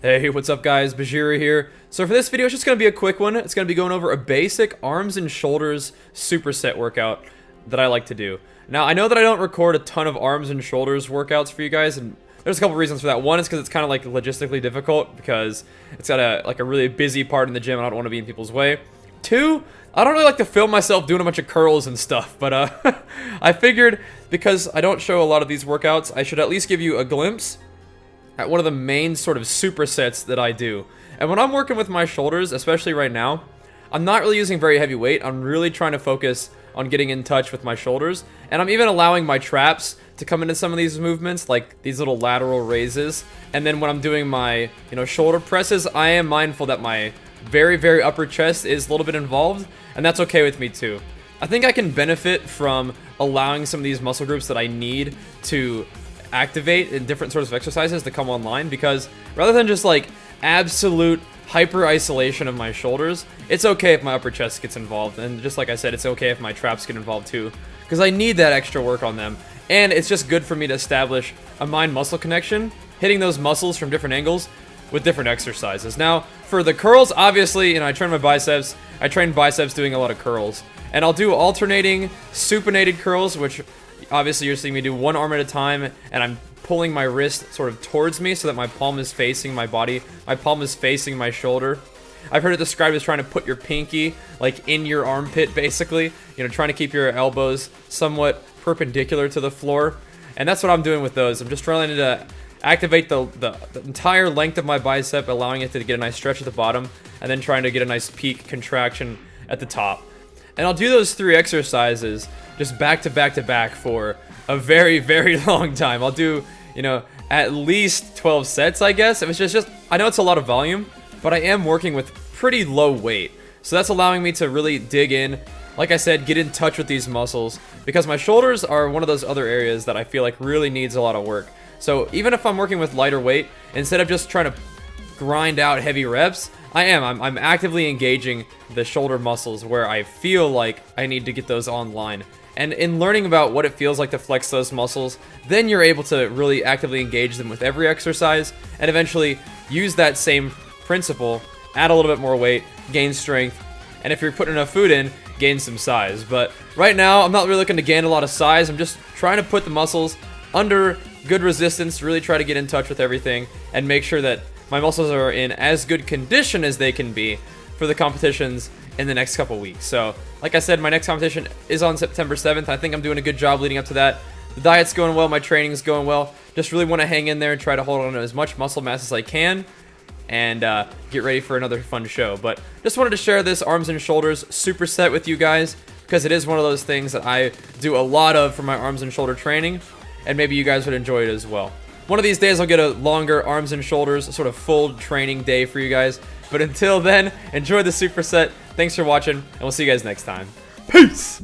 Hey, what's up guys, Bajeera here. So for this video, it's just going to be a quick one. It's going to be going over a basic arms and shoulders superset workout that I like to do. Now, I know that I don't record a ton of arms and shoulders workouts for you guys, and there's a couple reasons for that. One is because it's kind of like logistically difficult because it's got a really busy part in the gym and I don't want to be in people's way. Two, I don't really like to film myself doing a bunch of curls and stuff, but I figured because I don't show a lot of these workouts, I should at least give you a glimpse at one of the main sort of supersets that I do. And when I'm working with my shoulders, especially right now, I'm not really using very heavy weight. I'm really trying to focus on getting in touch with my shoulders. And I'm even allowing my traps to come into some of these movements, like these little lateral raises. And then when I'm doing my, shoulder presses, I am mindful that my very, very upper chest is a little bit involved, and that's okay with me too. I think I can benefit from allowing some of these muscle groups that I need to activate in different sorts of exercises to come online, because rather than just like absolute hyper isolation of my shoulders, it's okay if my upper chest gets involved, and just like I said, it's okay if my traps get involved too, because I need that extra work on them. And it's just good for me to establish a mind muscle connection, hitting those muscles from different angles with different exercises. Now for the curls, obviously, I train my biceps. I train biceps doing a lot of curls, and I'll do alternating supinated curls, which obviously you're seeing me do one arm at a time, and I'm pulling my wrist sort of towards me so that my palm is facing my body. My palm is facing my shoulder. I've heard it described as trying to put your pinky like in your armpit, basically, trying to keep your elbows somewhat perpendicular to the floor. And that's what I'm doing with those. I'm just trying to activate the entire length of my bicep, allowing it to get a nice stretch at the bottom, and then trying to get a nice peak contraction at the top. And I'll do those three exercises just back to back to back for a very, very long time. I'll do, at least 12 sets, I guess. It was just I know it's a lot of volume, but I am working with pretty low weight. So that's allowing me to really dig in, like I said, get in touch with these muscles, because my shoulders are one of those other areas that I feel like really needs a lot of work. So even if I'm working with lighter weight, instead of just trying to grind out heavy reps, I'm actively engaging the shoulder muscles where I feel like I need to get those online. And in learning about what it feels like to flex those muscles, then you're able to really actively engage them with every exercise, and eventually use that same principle, add a little bit more weight, gain strength, and if you're putting enough food in, gain some size. But right now, I'm not really looking to gain a lot of size. I'm just trying to put the muscles under good resistance, really try to get in touch with everything, and make sure that my muscles are in as good condition as they can be for the competitions in the next couple weeks. So, like I said, my next competition is on September 7th. I think I'm doing a good job leading up to that. The diet's going well, my training's going well. Just really want to hang in there and try to hold on to as much muscle mass as I can, and get ready for another fun show. But just wanted to share this arms and shoulders superset with you guys, because it is one of those things that I do a lot of for my arms and shoulder training, and maybe you guys would enjoy it as well. One of these days I'll get a longer arms and shoulders sort of full training day for you guys. But until then, enjoy the superset. Thanks for watching, and we'll see you guys next time. Peace!